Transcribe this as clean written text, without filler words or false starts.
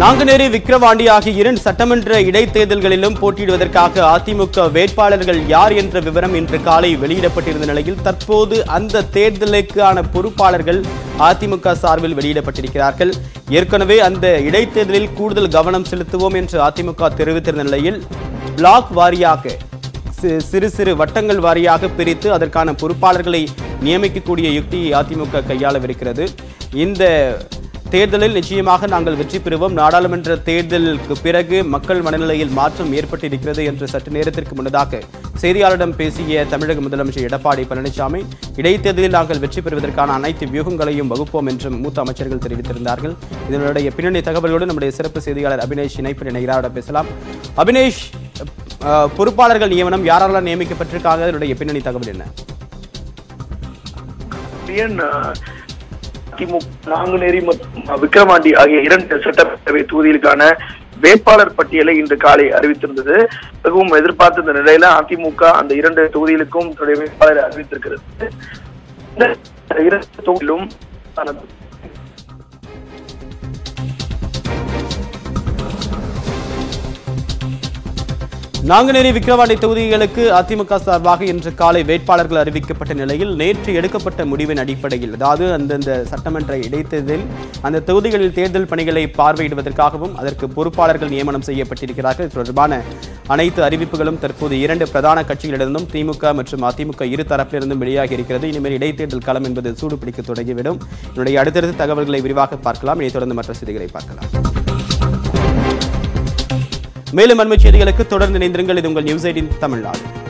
நாங்குநேரி விக்கிரவாண்டி ஆகிய இரண்டு சட்டமன்ற இடைத்தேர்தல்களிலும் போட்டியிடுவதற்காக அதிமுக வேட்பாளர்கள் யார் என்ற விவரம் இன்று காலை வெளியிடப்பட்டிருந்த நிலையில் தற்போது அந்த தேர்தலுக்கான பொறுப்பாளர்கள் அதிமுக சார்பில் வெளியிடப்பட்டிருக்கிறார்கள். ஏற்கனவே அந்த இடைத்தேர்தலில் கூடுதல் கவனம் செலுத்துவோம் என்று அதிமுக தெரிவித்திருந்த நிலையில் பிளாக் வாரியாக சிறு சிறு வட்டங்கள் வாரியாக பிரித்து அதற்கான பொறுப்பாளர்களை நியமிக்கக்கூடிய யுக்தியை அதிமுக கையாளவிருக்கிறது. இந்த தேர்தலில் நிச்சயமாக நாங்கள் வெற்றி பெறுவோம். நாடாளுமன்ற தேர்தலுக்கு பிறகு மக்கள் மனநிலையில் மாற்றம் ஏற்பட்டிருக்கிறது என்று சற்று நேரத்திற்கு முன்னதாக செய்தியாளரிடம் பேசிய தமிழக முதலமைச்சர் எடப்பாடி பழனிசாமி, இடைத்தேர்தலில் நாங்கள் வெற்றி பெறுவதற்கான அனைத்து வியூகங்களையும் வகுப்போம் என்றும் மூத்த அமைச்சர்கள் தெரிவித்திருந்தார்கள். இதனுடைய பின்னணி தகவல்களோடு நம்முடைய சிறப்பு செய்தியாளர் அபினேஷ் இணைப்பில் இணைகிறாரிடம் பேசலாம். அபினேஷ், பொறுப்பாளர்கள் நியமனம் யாரால நியமிக்கப்பட்டிருக்காங்க, அதனுடைய பின்னணி தகவல் என்ன? நாங்குநேரி மற்றும் விக்கிரவாண்டி ஆகிய இரண்டு சட்டப்பேரவை தொகுதிகளுக்கான வேட்பாளர் பட்டியலை இன்று காலை அறிவித்திருந்தது. மிகவும் எதிர்பார்த்திருந்த நிலையில அதிமுக அந்த இரண்டு தொகுதிகளுக்கும் தன்னுடைய வேட்பாளரை அறிவித்திருக்கிறது. இந்த இரண்டு தொகுதியிலும் நாங்குநேரி விக்கிரவாண்டி தொகுதிகளுக்கு அதிமுக சார்பாக இன்று காலை வேட்பாளர்கள் அறிவிக்கப்பட்ட நிலையில் நேற்று எடுக்கப்பட்ட முடிவின் அடிப்படையில், அதாவது அந்தந்த சட்டமன்ற இடைத்தேர்தலில் அந்த தொகுதிகளில் தேர்தல் பணிகளை பார்வையிடுவதற்காகவும் அதற்கு பொறுப்பாளர்கள் நியமனம் செய்யப்பட்டிருக்கிறார்கள். இது தொடர்பான அனைத்து அறிவிப்புகளும் தற்போது இரண்டு பிரதான கட்சிகளிடமும், திமுக மற்றும் அதிமுக இரு தரப்பிலிருந்தும் வெளியாகி இருக்கிறது. இனிமேல் இடைத்தேர்தல் களம் என்பது சூடுபிடிக்க தொடங்கிவிடும். இதனுடைய அடுத்தடுத்த தகவல்களை விரிவாக பார்க்கலாம். இதைத் தொடர்ந்து மற்ற செய்திகளை பார்க்கலாம். மேலும் அண்மை செய்திகளுக்கு தொடர்ந்து இணைந்திருங்கள். இது உங்கள் நியூஸ் 18 தமிழ்நாடு.